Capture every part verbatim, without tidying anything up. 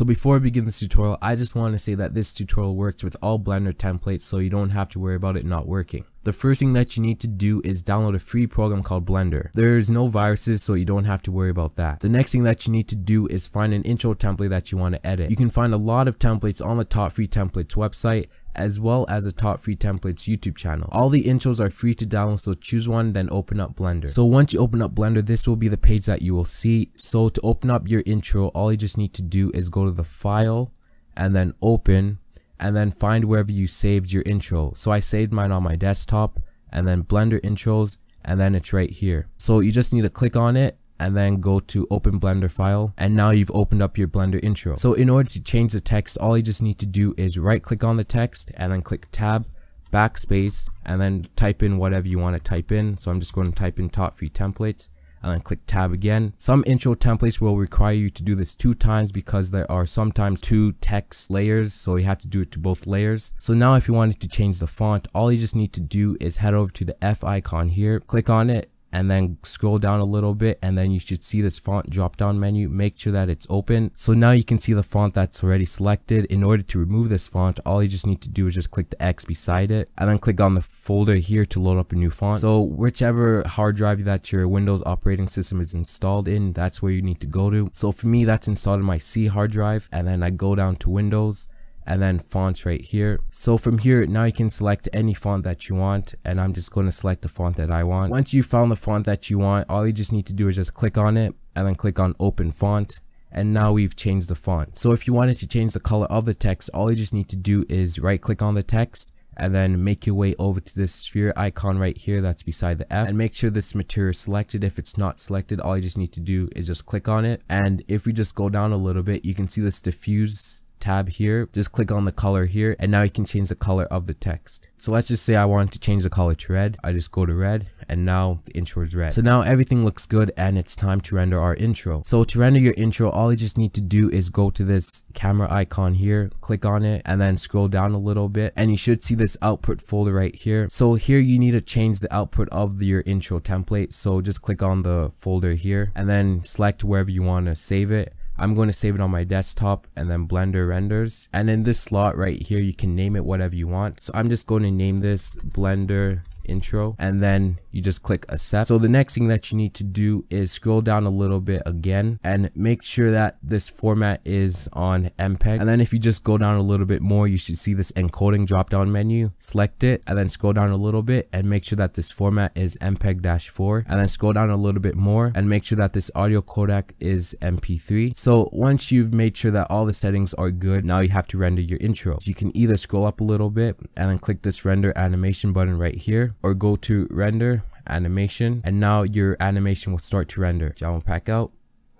So before I begin this tutorial, I just want to say that this tutorial works with all Blender templates, so you don't have to worry about it not working. The first thing that you need to do is download a free program called Blender. There's no viruses, so you don't have to worry about that. The next thing that you need to do is find an intro template that you want to edit. You can find a lot of templates on the Top Free Templates website, as well as the Top Free Templates YouTube channel. All the intros are free to download, so choose one, then open up Blender. So once you open up Blender, this will be the page that you will see. So to open up your intro, all you just need to do is go to the file and then open, and then find wherever you saved your intro. So I saved mine on my desktop, and then Blender intros, and then it's right here. So you just need to click on it and then go to open Blender file, and now you've opened up your Blender intro. So in order to change the text, all you just need to do is right click on the text and then click tab, backspace, and then type in whatever you want to type in. So I'm just going to type in Top Free Templates and then click tab again. Some intro templates will require you to do this two times because there are sometimes two text layers, so you have to do it to both layers. So now if you wanted to change the font, all you just need to do is head over to the F icon here, click on it, and then scroll down a little bit, and then you should see this font drop down menu. Make sure that it's open. So now you can see the font that's already selected. In order to remove this font, all you just need to do is just click the X beside it and then click on the folder here to load up a new font. So whichever hard drive that your Windows operating system is installed in, that's where you need to go to. So for me, that's installed in my C hard drive, and then I go down to Windows and then fonts right here. So from here, now you can select any font that you want, and I'm just going to select the font that I want. Once you found the font that you want, all you just need to do is just click on it and then click on open font, and now we've changed the font. So if you wanted to change the color of the text, all you just need to do is right click on the text and then make your way over to this sphere icon right here that's beside the F, and make sure this material is selected. If it's not selected, all you just need to do is just click on it, and if we just go down a little bit, you can see this diffuse tab here. Just click on the color here, and now you can change the color of the text. So let's just say I wanted to change the color to red. I just go to red, and now the intro is red. So now everything looks good, and it's time to render our intro. So to render your intro, all you just need to do is go to this camera icon here, click on it, and then scroll down a little bit, and you should see this output folder right here. So here you need to change the output of your intro template. So just click on the folder here and then select wherever you want to save it. I'm going to save it on my desktop and then Blender renders, and in this slot right here you can name it whatever you want. So I'm just going to name this Blender intro, and then you just click accept. So the next thing that you need to do is scroll down a little bit again and make sure that this format is on M P E G, and then if you just go down a little bit more, you should see this encoding drop down menu. Select it and then scroll down a little bit and make sure that this format is M P E G dash four, and then scroll down a little bit more and make sure that this audio codec is M P three. So once you've made sure that all the settings are good, now you have to render your intro. You can either scroll up a little bit and then click this render animation button right here, or go to render animation, and now your animation will start to render. JamoPak out.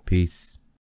Peace.